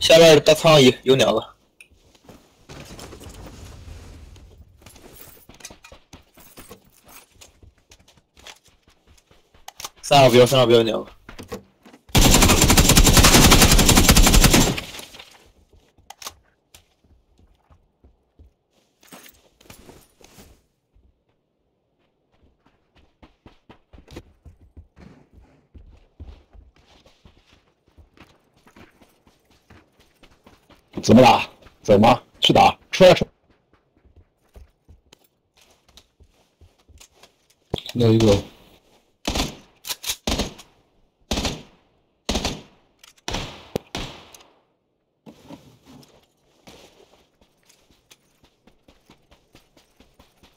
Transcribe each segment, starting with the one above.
下边大苍蝇有两个。 三个标，三个标，两个。怎么打？走吗？去打！出来！出来！那一个。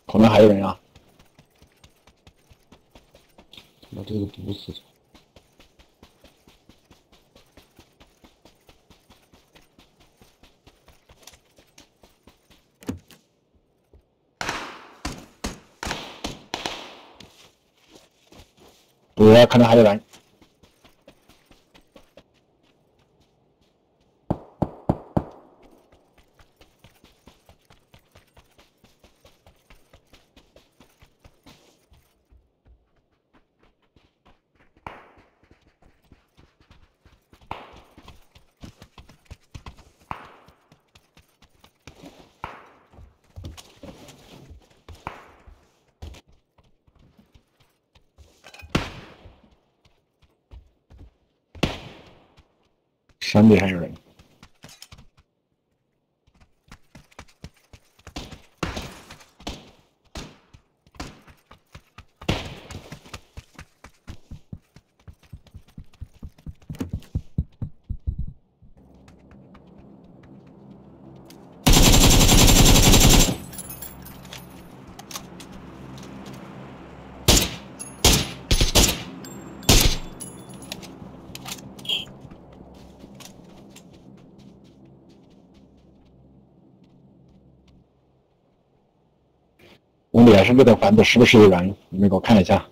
旁边还有人啊！把这个毒死！我看到还有人。 山里还有人，我脸上这个房子是不是有人？你们给我看一下。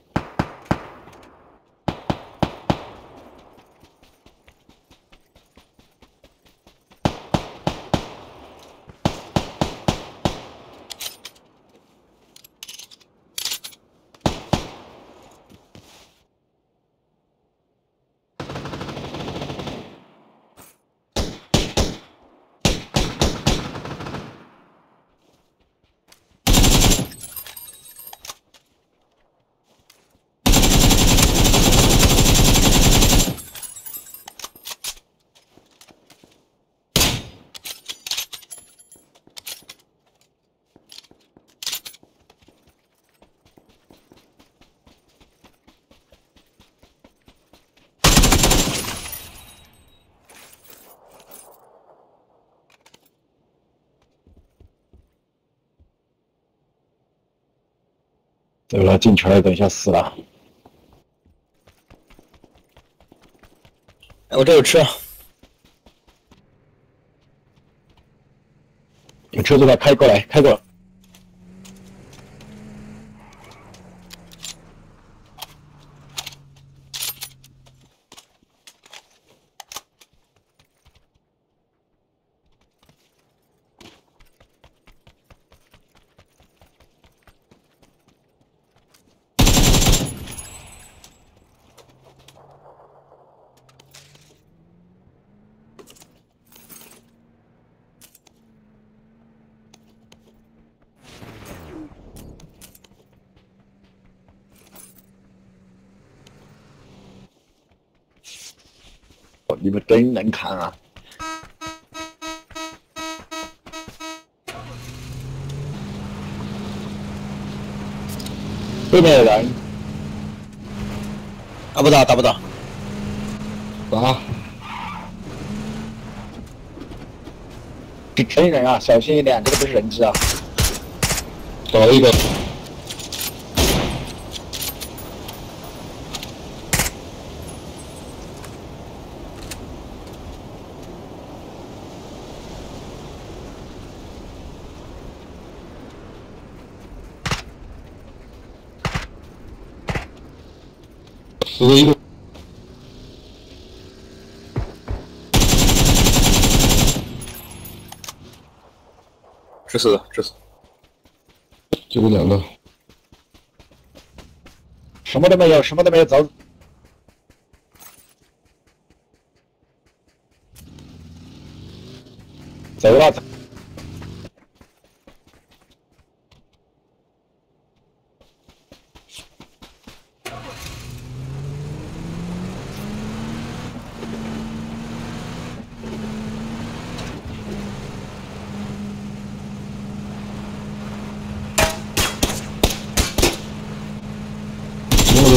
走了，进圈了，等一下死了。哎，我这有吃，有车子快开过来，开过来。你们真能砍啊！对面有人，打不打？打不打？打！是真人啊，小心一点，这个不是人质啊！找一个。 死一个，致死的，致死。救了两个。什么都没有，什么都没有，走。 走了，怎么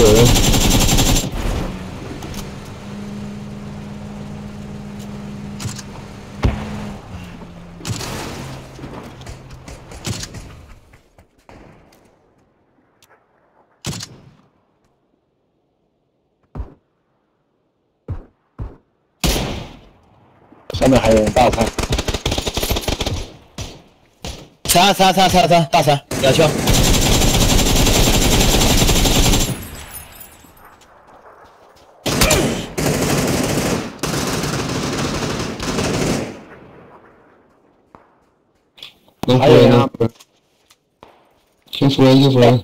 有人？上面还有大三，大三，两枪。能回来吗？先出来，先出来。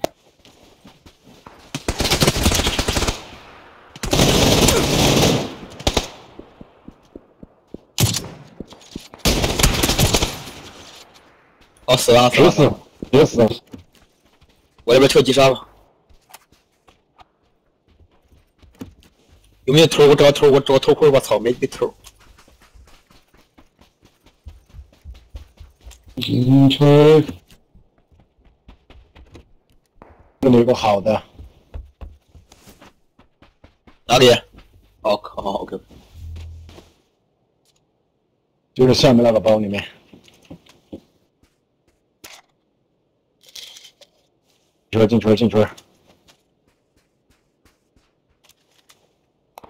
哦，死了！别死！别死！我这边跳击杀了。有没有偷？我找偷！我找偷窥！我操，没偷。警车。这里有个好的。哪里？哦，靠 ！OK。就是下面那个包里面。 进车！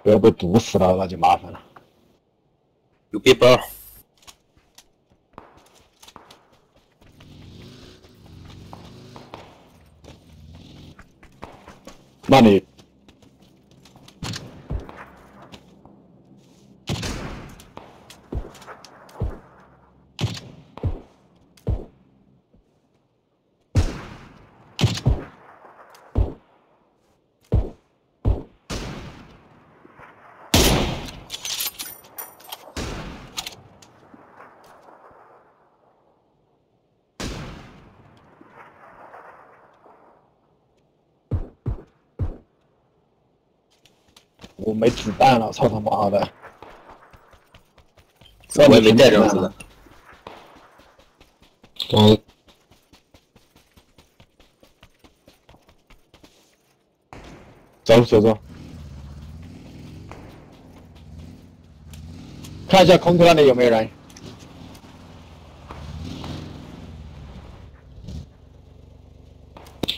不要被毒死了，那就麻烦了。有背包。那里。我没子弹了，操他妈的！我也没带上子弹。走！看一下空投那里有没有人。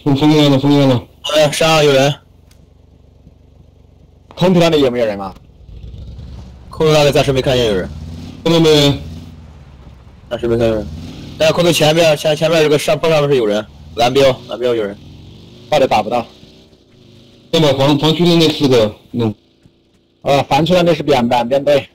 封烟了！哎，山上有人。 空投那里有没有人吗？空投那里暂时没看见有人。空投没人，暂时没看见人。但是空投前面这个山坡上面是有人，蓝标有人，快点打不到。那么防区的那四个，防区的那是两边队。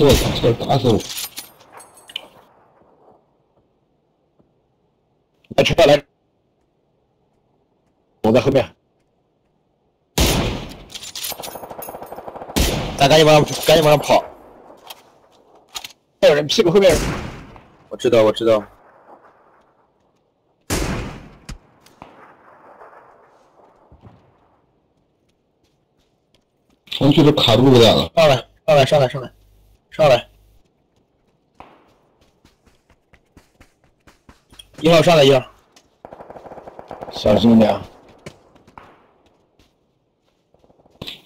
我操！车打死我！来车来！我在后面。咱赶紧往上跑！还有人屁股后面！我知道。城区都卡住了了。上来！ 上来！1号上来1号，小心一点啊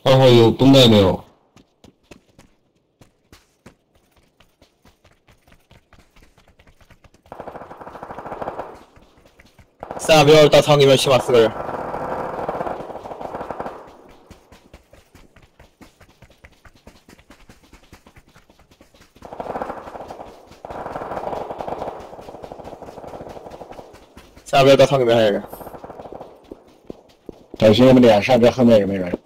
！2号有绷带没有？大家不要到仓里面去嘛，四个人。下边到仓里面还有人，小心我们脸上边后面有没有人？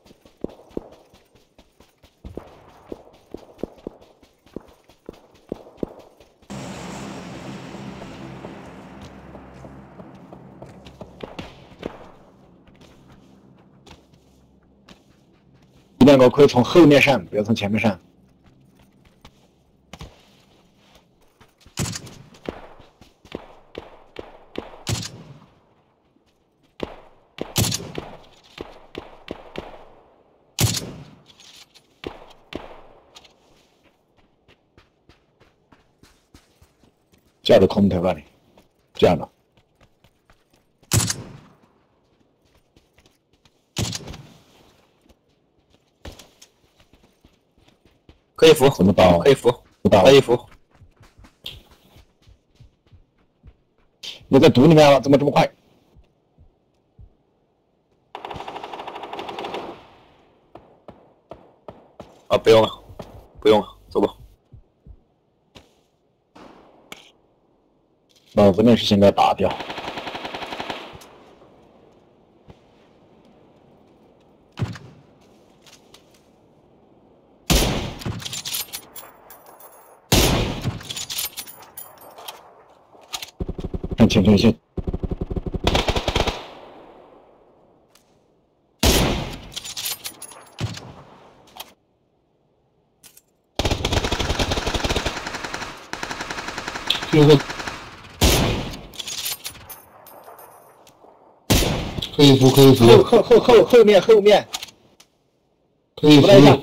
那个盔从后面上，不要从前面上。架着空投吧你，这样的。 可以扶，怎么打？可以扶，不打了，可以扶。你在毒里面了，怎么这么快？啊，不用了，不用了，走吧。脑子面是先给打掉。 行行行，可以扶，可以扶，后面，可以扶一下。